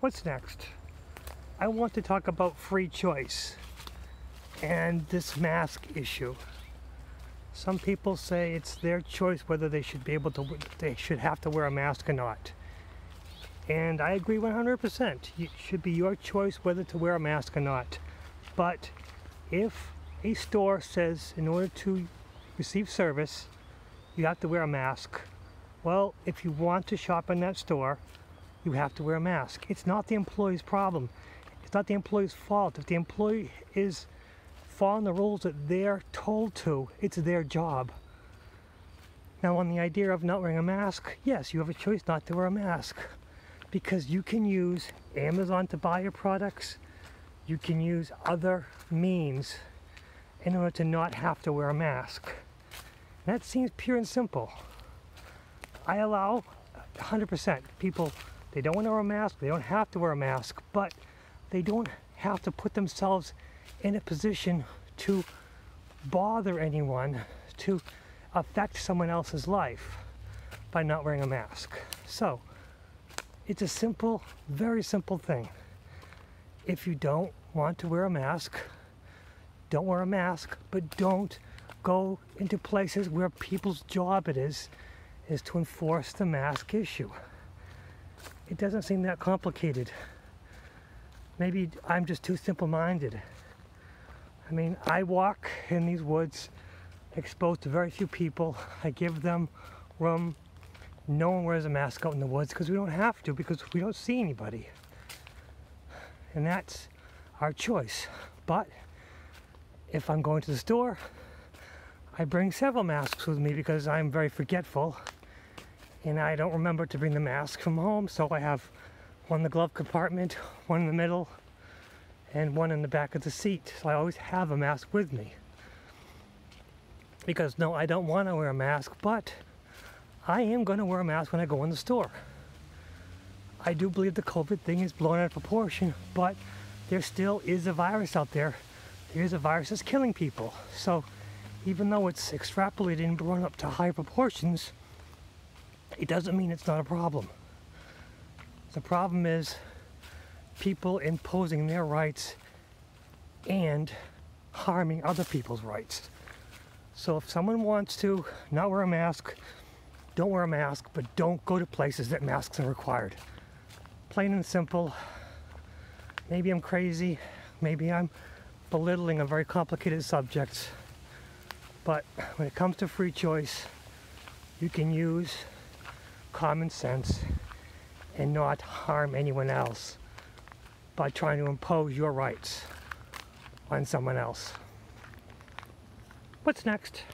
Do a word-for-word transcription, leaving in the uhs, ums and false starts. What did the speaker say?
what's next? I want to talk about free choice and this mask issue. Some people say it's their choice whether they should be able to, they should have to wear a mask or not. And I agree one hundred percent. It should be your choice whether to wear a mask or not. But if a store says in order to receive service, you have to wear a mask, well, if you want to shop in that store, you have to wear a mask. It's not the employee's problem. It's not the employee's fault. If the employee is following the rules that they're told to, it's their job. Now, on the idea of not wearing a mask, yes, you have a choice not to wear a mask, because you can use Amazon to buy your products. You can use other means in order to not have to wear a mask. And that seems pure and simple. I allow one hundred percent people, they don't want to wear a mask, they don't have to wear a mask, but they don't have to put themselves in a position to bother anyone, to affect someone else's life by not wearing a mask. So it's a simple, very simple thing. If you don't want to wear a mask, don't wear a mask, but don't go into places where people's job it is, is to enforce the mask issue. It doesn't seem that complicated. Maybe I'm just too simple-minded. I mean, I walk in these woods exposed to very few people. I give them room. No one wears a mask out in the woods because we don't have to, because we don't see anybody. And that's our choice. But if I'm going to the store, I bring several masks with me because I'm very forgetful and I don't remember to bring the mask from home. So I have one in the glove compartment, one in the middle, and one in the back of the seat. So I always have a mask with me. Because no, I don't want to wear a mask, but I am going to wear a mask when I go in the store. I do believe the COVID thing is blown out of proportion, but there still is a virus out there. There is a virus that's killing people. So even though it's extrapolated and blown up to high proportions, it doesn't mean it's not a problem. The problem is people imposing their rights and harming other people's rights. So if someone wants to not wear a mask, don't wear a mask, but don't go to places that masks are required. Plain and simple. Maybe I'm crazy, maybe I'm belittling a very complicated subject, but when it comes to free choice, you can use common sense and not harm anyone else by trying to impose your rights on someone else. What's next?